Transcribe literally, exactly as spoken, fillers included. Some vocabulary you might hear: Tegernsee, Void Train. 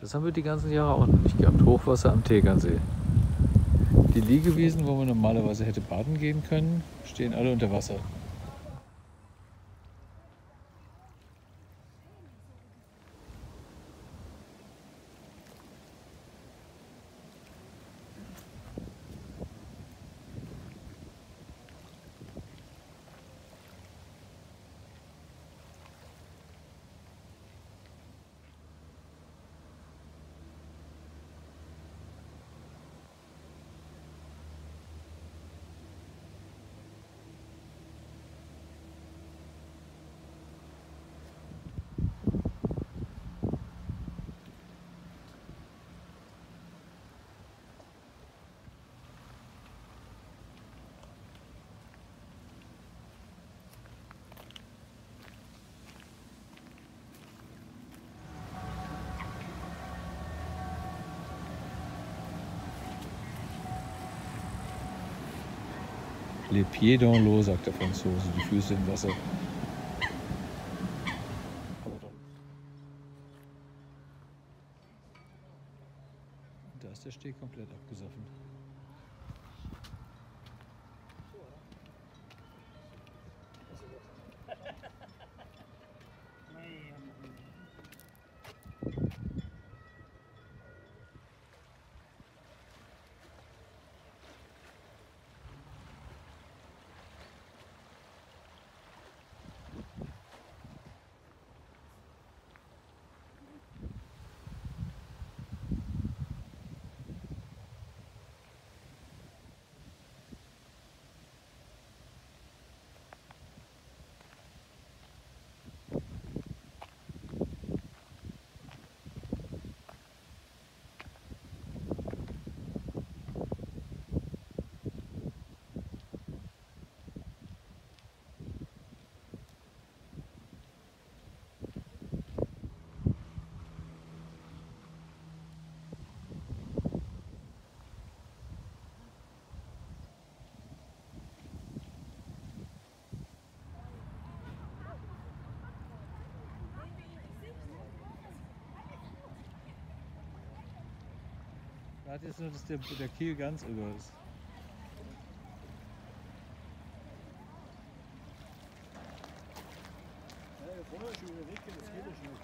Das haben wir die ganzen Jahre auch noch nicht gehabt. Hochwasser am Tegernsee. Die Liegewiesen, wo man normalerweise hätte baden gehen können, stehen alle unter Wasser. Les pieds dans l'eau, sagt der Franzose, die Füße im Wasser. Da ist der Steg komplett abgesoffen. Warte jetzt nur, dass der, der Kiel ganz über ist. Ja, da vorne ist schon wieder weg, das geht ja schon.